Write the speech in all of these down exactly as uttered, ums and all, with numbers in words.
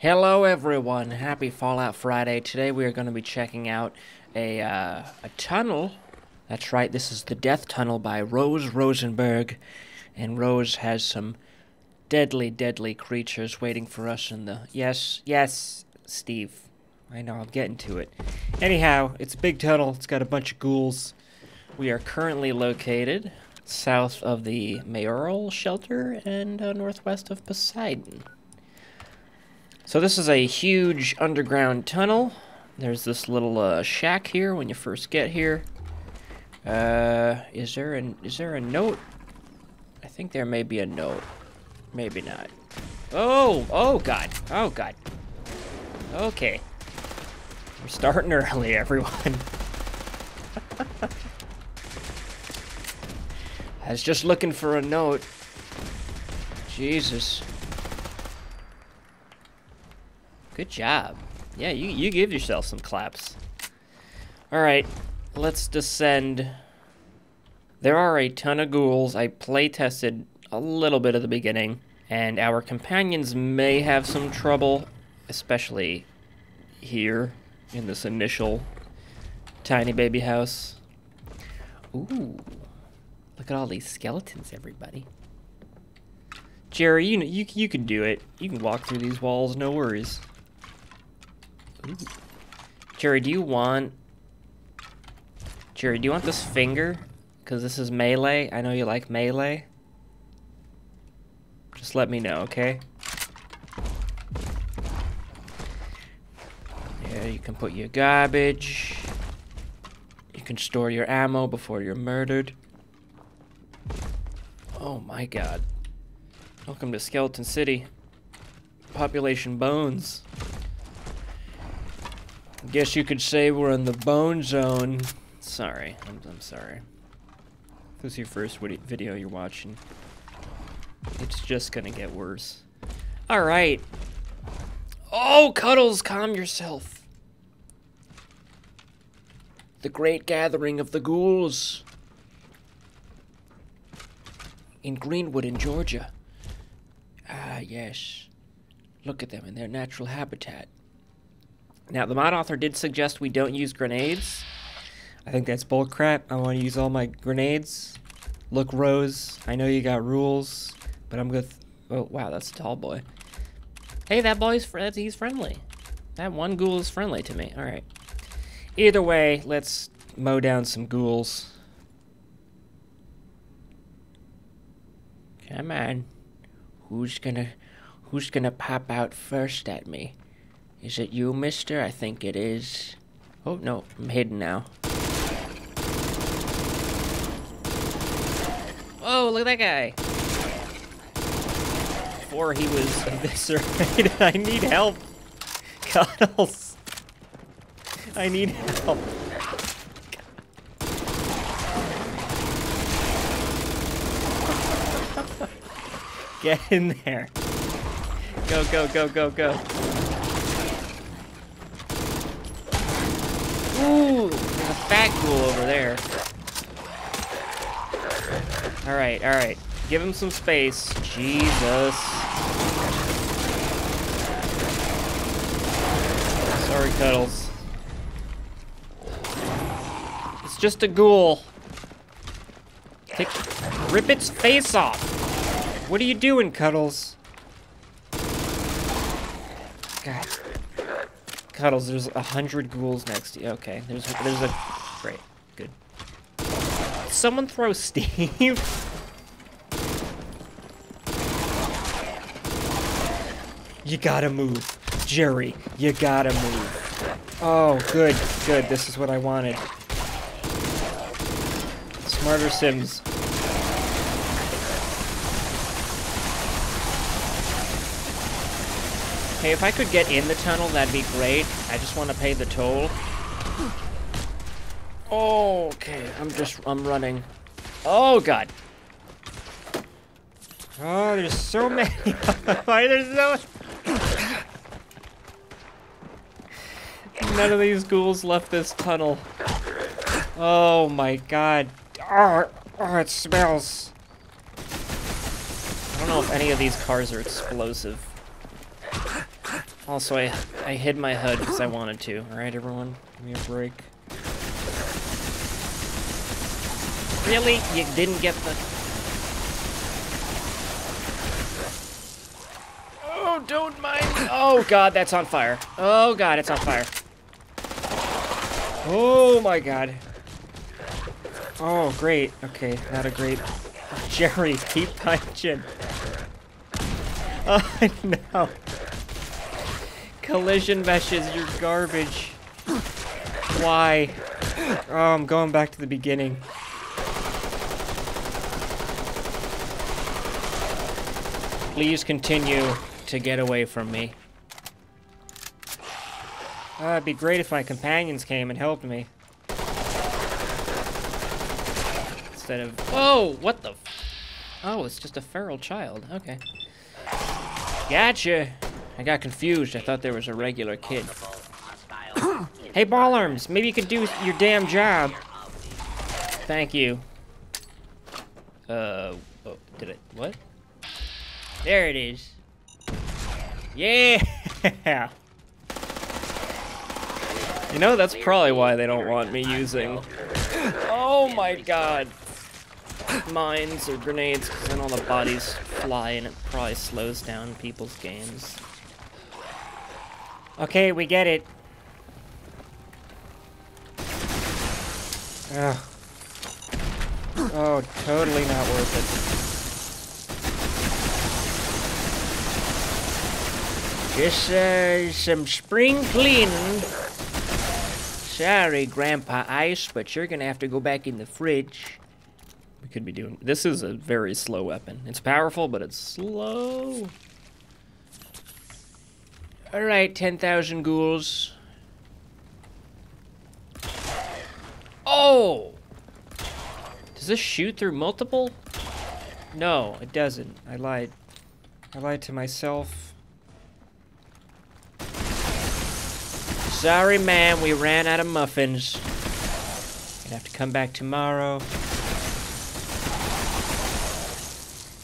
Hello everyone, happy Fallout Friday. Today we are going to be checking out a, uh, a tunnel. That's right, this is the Death Tunnel by Rose Rosenberg. And Rose has some deadly, deadly creatures waiting for us in the... Yes, yes, Steve. I know, I'm getting to it. Anyhow, it's a big tunnel, it's got a bunch of ghouls. We are currently located south of the mayoral shelter and uh, northwest of Poseidon. So this is a huge underground tunnel. There's this little uh, shack here when you first get here. Uh, is there an is there a note? I think there may be a note. Maybe not. Oh, oh God, oh God. Okay, we're starting early, everyone. I was just looking for a note. Jesus. Good job. Yeah, you, you give yourself some claps. Alright, let's descend. There are a ton of ghouls. I play tested a little bit at the beginning, and our companions may have some trouble, especially here in this initial tiny baby house. Ooh, look at all these skeletons, everybody. Jerry, you, you, you can do it. You can walk through these walls, no worries. Ooh. Jerry, do you want... Jerry, do you want this finger? Because this is melee. I know you like melee. Just let me know, okay? Yeah, you can put your garbage. You can store your ammo before you're murdered. Oh my God. Welcome to Skeleton City. Population bones. Guess you could say we're in the bone zone. Sorry, I'm, I'm sorry. If this is your first video you're watching, it's just gonna get worse. All right. Oh, Cuddles, calm yourself. The great gathering of the ghouls in Greenwood in Georgia. Ah, yes. Look at them in their natural habitat. Now, the mod author did suggest we don't use grenades. I think that's bull crap. I want to use all my grenades. Look, Rose, I know you got rules, but I'm gonna... Oh, wow, that's a tall boy. Hey, that boy's fr he's friendly. That one ghoul is friendly to me. All right. Either way, let's mow down some ghouls. Come on. Who's gonna... Who's gonna pop out first at me? Is it you, mister? I think it is. Oh, no. I'm hidden now. Oh, look at that guy. Before he was eviscerated. I need help. Cuddles. I need help. Get in there. Go, go, go, go, go. Ooh, there's a fat ghoul over there. All right, all right. Give him some space. Jesus. Sorry, Cuddles. It's just a ghoul. Take, rip its face off. What are you doing, Cuddles? God. Cuddles, there's a hundred ghouls next to you. Okay, there's there's a great, good. Someone throw Steve. You gotta move, Jerry. You gotta move. Oh, good, good. This is what I wanted. Smarter Sims. Hey, if I could get in the tunnel, that'd be great. I just want to pay the toll. Okay, I'm just, I'm running. Oh, God. Oh, there's so many. Why there's so none of these ghouls left this tunnel. Oh, my God. Oh, oh, it smells. I don't know if any of these cars are explosive. Also, I I hid my H U D because I wanted to. All right, everyone, give me a break. Really? You didn't get the... Oh, don't mind. Oh, God, that's on fire. Oh, God, it's on fire. Oh, my God. Oh, great. Okay, not a great... Jerry, keep punching. Oh, no. Collision meshes, you're garbage. Why? Oh, I'm going back to the beginning. Please continue to get away from me. Uh, it'd be great if my companions came and helped me. Instead of... Oh, what the... Oh, it's just a feral child. Okay. Gotcha. I got confused. I thought there was a regular kid. Hey, ball arms. Maybe you could do your damn job. Thank you. Uh, oh, did it... What? There it is. Yeah! You know, that's probably why they don't want me using... Oh my God! Mines or grenades, because then all the bodies fly and it probably slows down people's games. Okay, we get it. Ugh. Oh, totally not worth it. Just uh, some spring cleaning. Sorry, Grandpa Ice, but you're gonna have to go back in the fridge. We could be doing... This is a very slow weapon. It's powerful, but it's slow. All right, ten thousand ghouls. Oh! Does this shoot through multiple? No, it doesn't. I lied. I lied to myself. Sorry, ma'am, we ran out of muffins. Gonna have to come back tomorrow.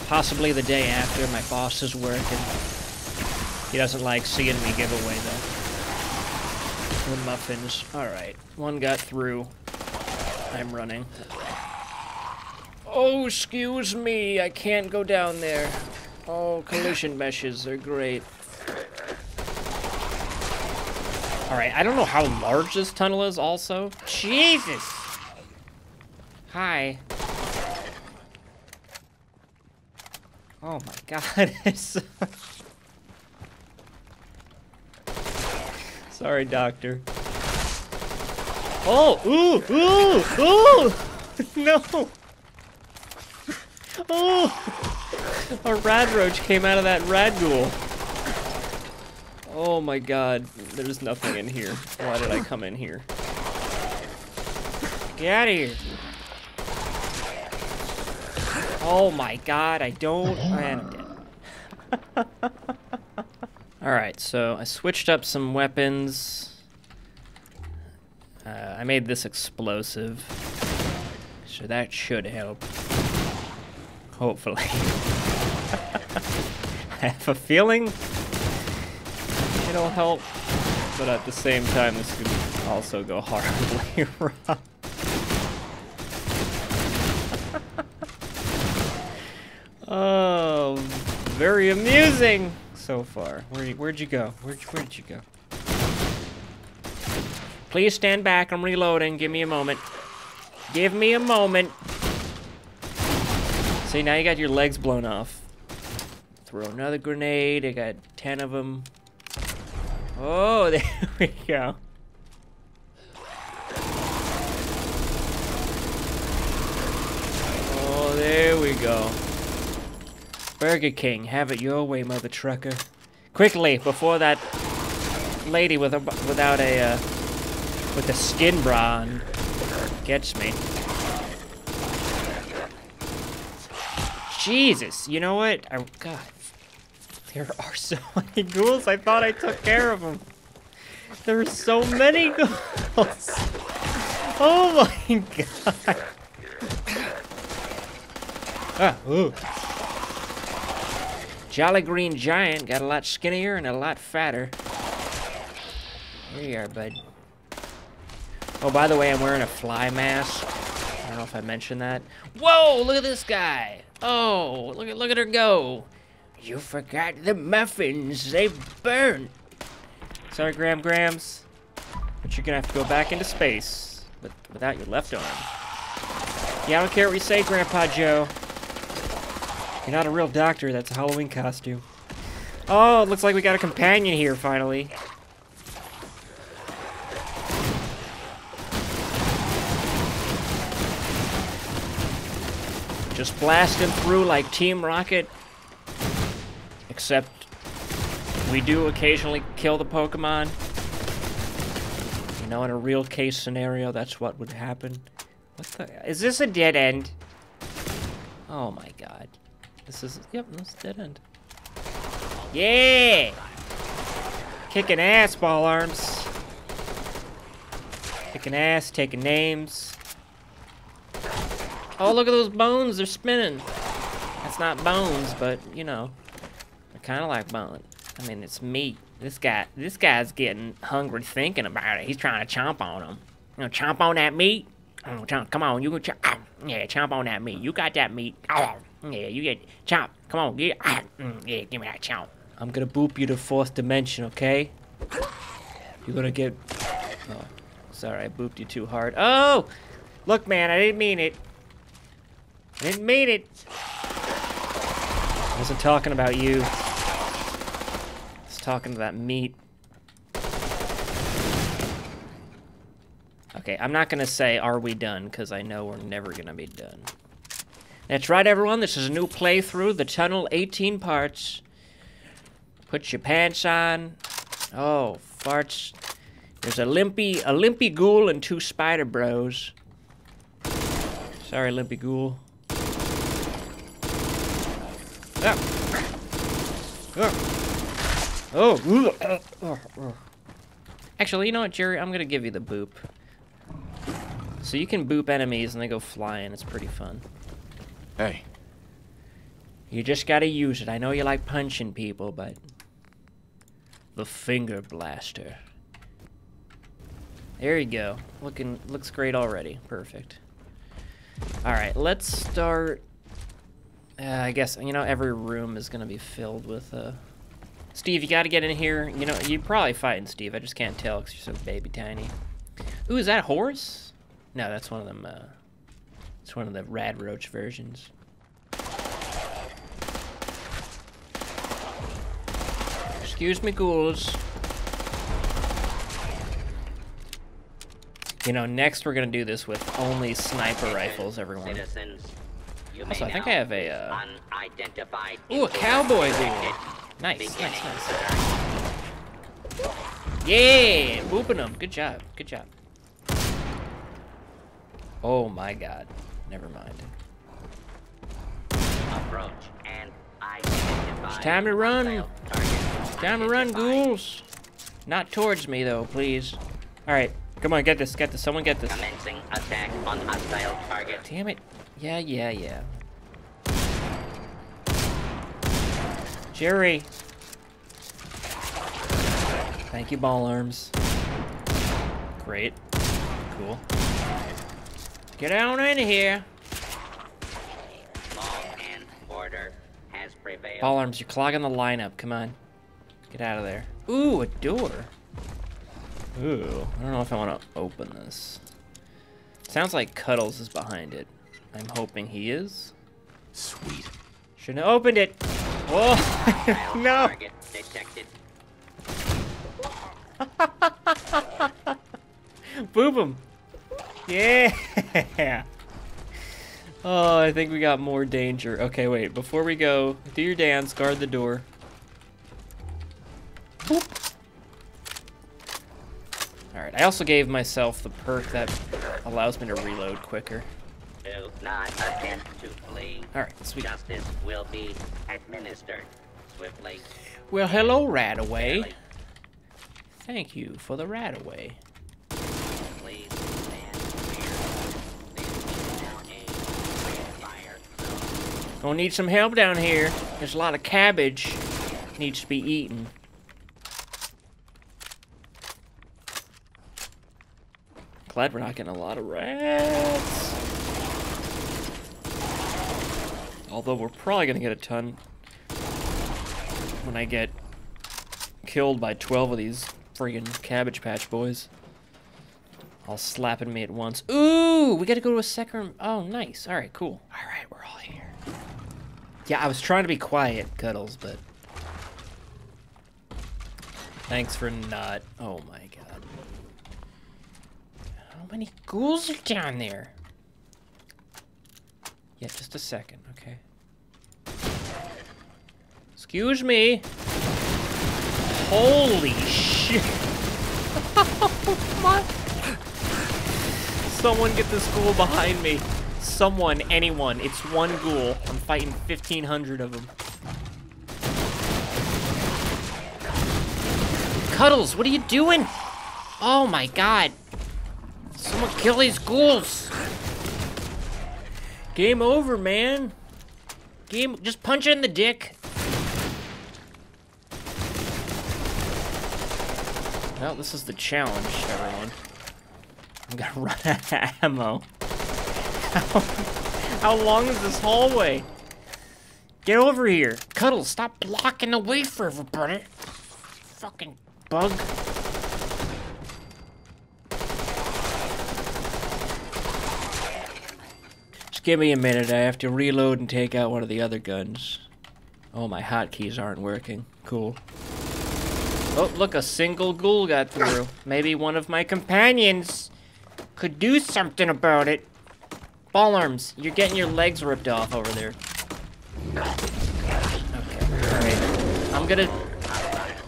Possibly the day after. My boss is working. He doesn't like seeing me give away the, the muffins. Alright, one got through. I'm running. Oh, excuse me, I can't go down there. Oh, collision meshes, they're great. Alright, I don't know how large this tunnel is also. Jesus! Hi. Oh my God. Sorry, doctor. Oh! Ooh! Ooh! Ooh! No! Oh! A rad roach came out of that rad ghoul. Oh my God, there's nothing in here. Why did I come in here? Get out of here. Oh my God, I don't... I'm dead. Alright, so I switched up some weapons. Uh, I made this explosive. So that should help. Hopefully. I have a feeling... it'll help, but at the same time this could also go horribly wrong. Oh, very amusing so far. Where, where'd you go? Where'd, where'd you go? Please stand back. I'm reloading. Give me a moment. Give me a moment. See, now you got your legs blown off. Throw another grenade. I got ten of them. Oh, there we go. Oh, there we go. Burger King, have it your way, mother trucker. Quickly, before that lady with a without a uh, with a skin bra on gets me. Jesus, you know what? I God. There are so many ghouls, I thought I took care of them. There are so many ghouls. Oh my God. Ah, ooh. Jolly Green Giant got a lot skinnier and a lot fatter. There you are, bud. Oh, by the way, I'm wearing a fly mask. I don't know if I mentioned that. Whoa, look at this guy. Oh, look at, look at her go. You forgot the muffins. They burn. Sorry, Graham Grams. But you're going to have to go back into space with, without your left arm. Yeah, I don't care what you say, Grandpa Joe. You're not a real doctor. That's a Halloween costume. Oh, it looks like we got a companion here, finally. Just blast him through like Team Rocket. Except we do occasionally kill the Pokemon. You know, in a real case scenario, that's what would happen. What the? Is this a dead end? Oh my god. This is, yep, that's a dead end. Yeah! Kicking ass, ball arms. Kicking ass, taking names. Oh, look at those bones, they're spinning. That's not bones, but, you know, I kind of like bone. I mean, it's meat. This guy, this guy's getting hungry thinking about it. He's trying to chomp on him. You know, chomp on that meat. Oh, chomp, come on, you can chomp. Yeah, chomp on that meat. You got that meat. Oh, yeah, you get chomp. Come on, yeah, yeah, give me that chomp. I'm gonna boop you to fourth dimension, okay? You're gonna get. Oh, sorry, I booped you too hard. Oh, look, man, I didn't mean it. I didn't mean it. I wasn't talking about you. I was talking to that meat. Okay, I'm not gonna say are we done, because I know we're never gonna be done. That's right, everyone, this is a new playthrough, the tunnel, eighteen parts. Put your pants on. Oh, farts. There's a limpy, a limpy ghoul and two spider bros. Sorry, limpy ghoul. Oh. Oh. Oh. Oh. Oh. Actually, you know what, Jerry? I'm gonna give you the boop. So you can boop enemies and they go flying. It's pretty fun. Hey. You just gotta use it. I know you like punching people, but... The finger blaster. There you go. Looking, looks great already. Perfect. Alright, let's start... Uh, I guess, you know, every room is gonna be filled with, uh... Steve, you gotta get in here. You know, you're probably fighting Steve. I just can't tell because you're so baby tiny. Ooh, is that a horse? No, that's one of them, uh... It's one of the Rad Roach versions. Excuse me, ghouls. You know, next we're gonna do this with only sniper rifles, everyone. Citizens. Also, I think I have a, uh... Ooh, a cowboy dude! Nice, nice, nice. Yeah! Whooping them. Good job, good job. Oh my god. Never mind. Approach and identify. It's time to run! It's time to run, ghouls! Not towards me, though, please. Alright, come on, get this, get this. Someone get this. Commencing attack on hostile target. Damn it. Yeah, yeah, yeah. Jerry. Thank you, ball arms. Great. Cool. Get on in here. Law and order has prevailed. Ball arms, you're clogging the lineup. Come on. Get out of there. Ooh, a door. Ooh. I don't know if I want to open this. Sounds like Cuddles is behind it. I'm hoping he is. Sweet. Shouldn't have opened it. Oh, no. Boop him. Yeah. Oh, I think we got more danger. Okay, wait. Before we go, do your dance. Guard the door. Boop. All right. I also gave myself the perk that allows me to reload quicker. Do not attempt to flee. All right, sweet. Justice will be administered swiftly. Well, hello, Radaway. Thank you for the Radaway. Please stand clear. Gonna need some help down here. There's a lot of cabbage needs to be eaten. glad we're not getting a lot of rats. Although we're probably going to get a ton when I get killed by twelve of these friggin' Cabbage Patch Boys. All slapping me at once. Ooh, we got to go to a second... Oh, nice. All right, cool. All right, we're all here. Yeah, I was trying to be quiet, Cuddles, but... Thanks for not... Oh, my God. How many ghouls are down there? Yeah, just a second, okay. Excuse me. Holy shit. Oh, my... Someone get this ghoul behind me. Someone, anyone. It's one ghoul. I'm fighting fifteen hundred of them. Cuddles, what are you doing? Oh my God. Someone kill these ghouls. Game over, man. Game, just punch it in the dick. Well, this is the challenge, everyone. I'm gonna run out of ammo. How, how long is this hallway? Get over here. Cuddles, stop blocking the way for everybody. Fucking bug. Just give me a minute. I have to reload and take out one of the other guns. Oh, my hotkeys aren't working. Cool. Oh, look, a single ghoul got through. Maybe one of my companions could do something about it. Ball arms, you're getting your legs ripped off over there. Okay, alright. I'm gonna...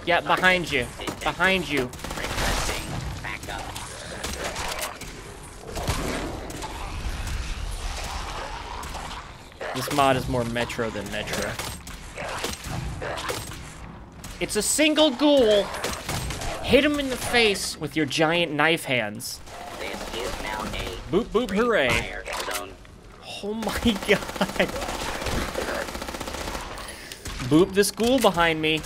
Yeah, behind you. Behind you. This mod is more Metro than Metro. It's a single ghoul. Hit him in the face with your giant knife hands. Boop, boop, hooray. Oh my God. Boop this ghoul behind me.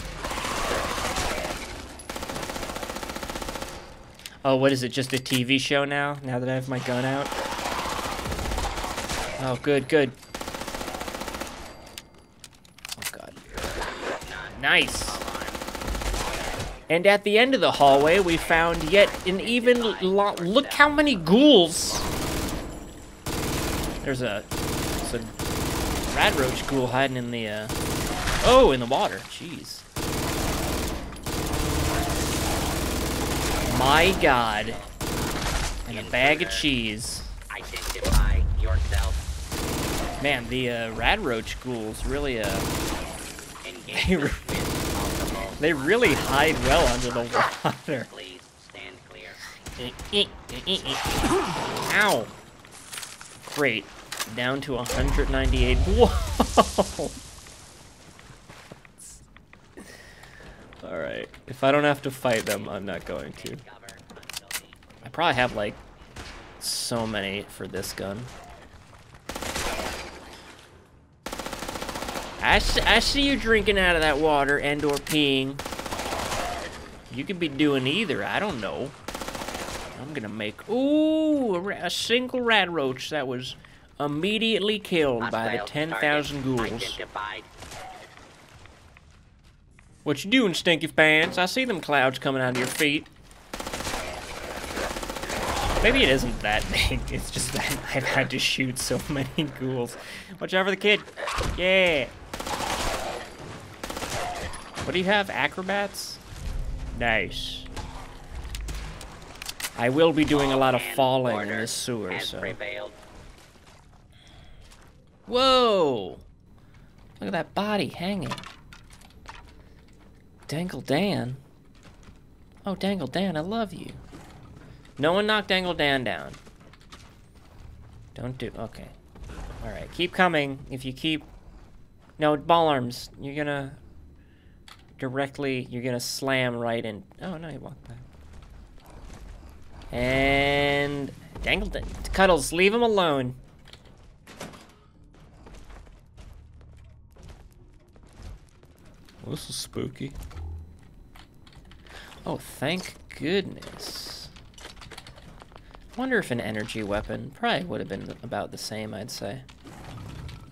Oh, what is it? Just a T V show now? Now that I have my gun out? Oh, good, good. Oh, God. Nice. And at the end of the hallway, we found yet an even lot. Look how many ghouls. There's a, there's a radroach ghoul hiding in the, uh, oh, in the water. Jeez. My God. And a bag of cheese. Identify yourself. Man, the uh, radroach ghouls really, uh, they were... They really hide well under the water. Please stand clear. Ow. Great. Down to one hundred ninety-eight. Whoa. Alright. If I don't have to fight them, I'm not going to. I probably have, like, so many for this gun. I see, I see you drinking out of that water and or peeing. You could be doing either, I don't know. I'm gonna make, ooh, a, a single radroach that was immediately killed by the ten thousand ghouls. What you doing, stinky pants? I see them clouds coming out of your feet. Maybe it isn't that big, it's just that I've had to shoot so many ghouls. Watch out for the kid. Yeah. What do you have, acrobats? Nice. I will be doing a lot of falling in this sewer, so. Whoa! Look at that body hanging. Dangle Dan. Oh, Dangle Dan, I love you. No one knocked Dangle Dan down. Don't do, okay. All right, keep coming. If you keep, no, ball arms, you're gonna directly, you're gonna slam right in. Oh, no, you walked back. And Dangle Dan, Cuddles, leave him alone. Well, this is spooky. Oh, thank goodness. Wonder if an energy weapon probably would have been about the same, I'd say.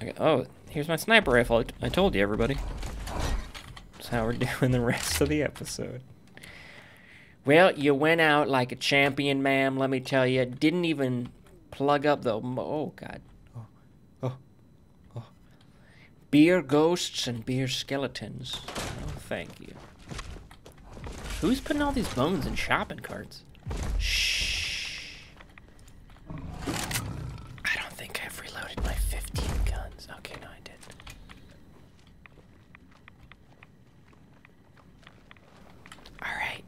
Okay. Oh, here's my sniper rifle. I told you, everybody. That's how we're doing the rest of the episode. Well, you went out like a champion, ma'am, let me tell you. Didn't even plug up the... Oh, God. Oh. Oh. Oh. Beer ghosts and beer skeletons. Oh, thank you. Who's putting all these bones in shopping carts? Shh. I don't think I've reloaded my fifteen guns. Okay, no, I did. Alright.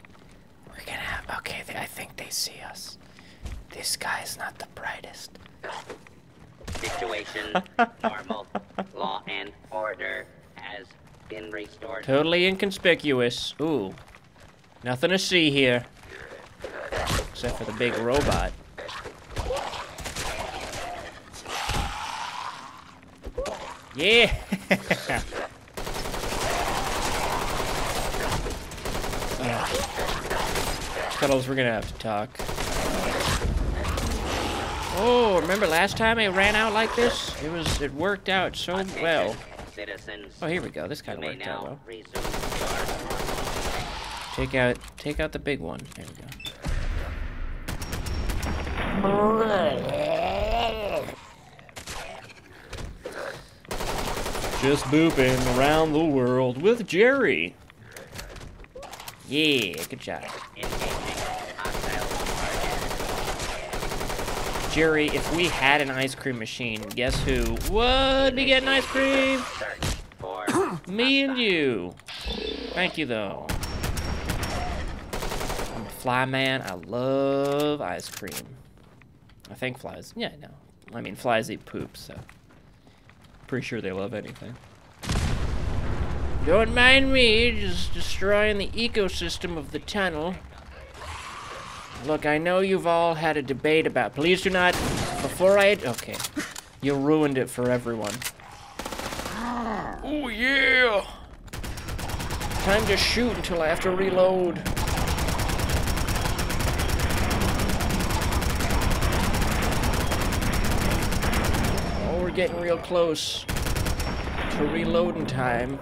We're gonna have... Okay, they, I think they see us. This guy's not the brightest. Situation normal. Law and order has been restored. Totally inconspicuous. Ooh. Nothing to see here. Except for the big robot. Yeah! Oh. Cuddles, we're gonna have to talk. Oh, remember last time I ran out like this? It was, it worked out so well. Oh, here we go. This kind of worked out well. Take out, take out the big one. There we go. Just booping around the world with Jerry. Yeah, good job. Jerry, if we had an ice cream machine, guess who would be getting ice cream? Me and you. Thank you, though. Fly man, I love ice cream. I think flies, yeah, no. I mean, flies eat poop, so. Pretty sure they love anything. Don't mind me just destroying the ecosystem of the tunnel. Look, I know you've all had a debate about, please do not, before I, okay. You ruined it for everyone. Oh yeah! Time to shoot until I have to reload. Getting real close to reloading time,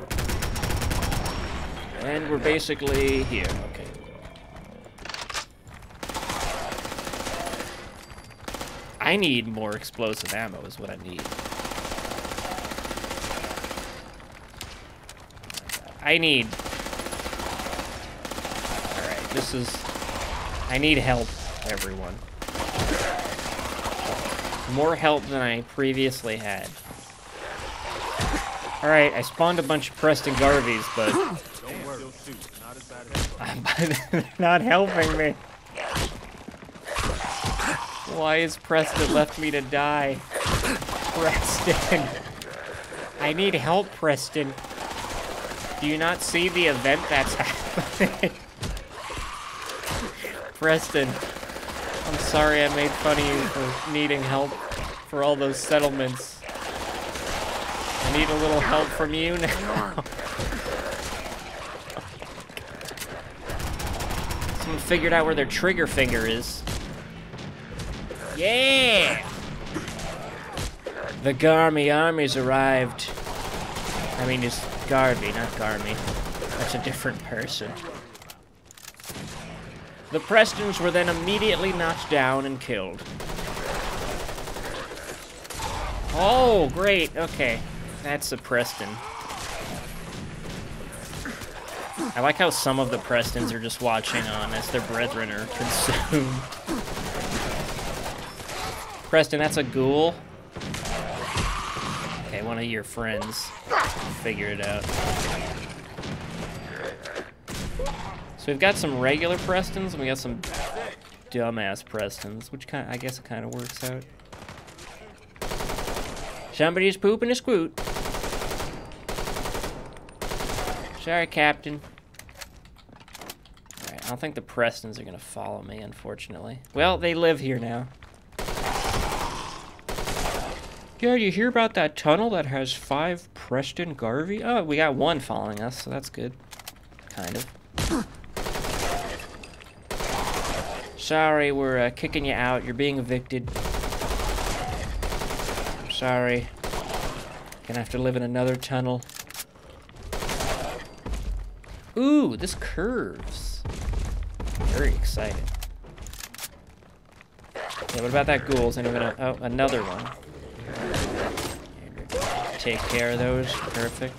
and we're basically here. Okay. I need more explosive ammo is what I need. I need... Alright, this is... I need help, everyone. More help than I previously had. Alright, I spawned a bunch of Preston Garveys, but... Don't worry. They're not helping me. Why is Preston left me to die? Preston. I need help, Preston. Do you not see the event that's happening? Preston. I'm sorry I made fun of you for needing help for all those settlements. I need a little help from you now. Someone figured out where their trigger finger is. Yeah! The Garmy army's arrived. I mean, it's Garvey, not Garmy. That's a different person. The Prestons were then immediately knocked down and killed. Oh, great. Okay. That's a Preston. I like how some of the Prestons are just watching on as their brethren are consumed. Preston, that's a ghoul. Okay, one of your friends. Figure it out. So we've got some regular Prestons, and we got some dumbass Prestons, which kind of, I guess it kind of works out. Somebody's pooping a squoot. Sorry, Captain. Alright, I don't think the Prestons are going to follow me, unfortunately. Well, they live here now. Yeah, you hear about that tunnel that has five Preston Garvey? Oh, we got one following us, so that's good. Kind of. sorry, we're uh, kicking you out. You're being evicted. I'm sorry. Gonna have to live in another tunnel. Ooh, this curves. Very exciting. Yeah, what about that ghouls? Anyone else? Oh, another one. Take care of those. Perfect.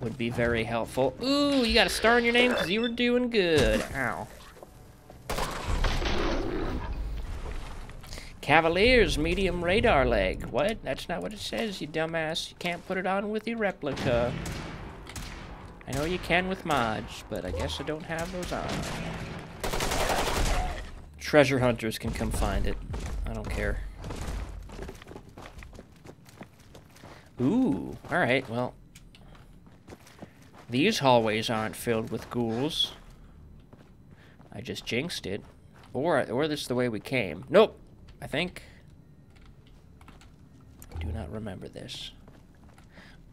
Would be very helpful. Ooh, you got a star in your name because you were doing good. Ow. Cavaliers, medium radar leg. What? That's not what it says, you dumbass. You can't put it on with your replica. I know you can with mods, but I guess I don't have those on. Treasure hunters can come find it. I don't care. Ooh, alright, well. These hallways aren't filled with ghouls. I just jinxed it. Or, or this is the way we came. Nope, I think. I do not remember this.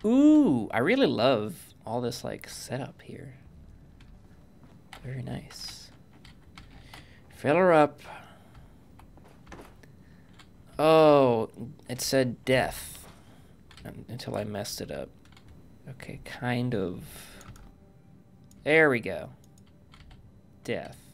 Ooh, I really love all this, like, setup here. Very nice. Fill her up. Oh, it said death. Until I messed it up. Okay, kind of. There we go. Death.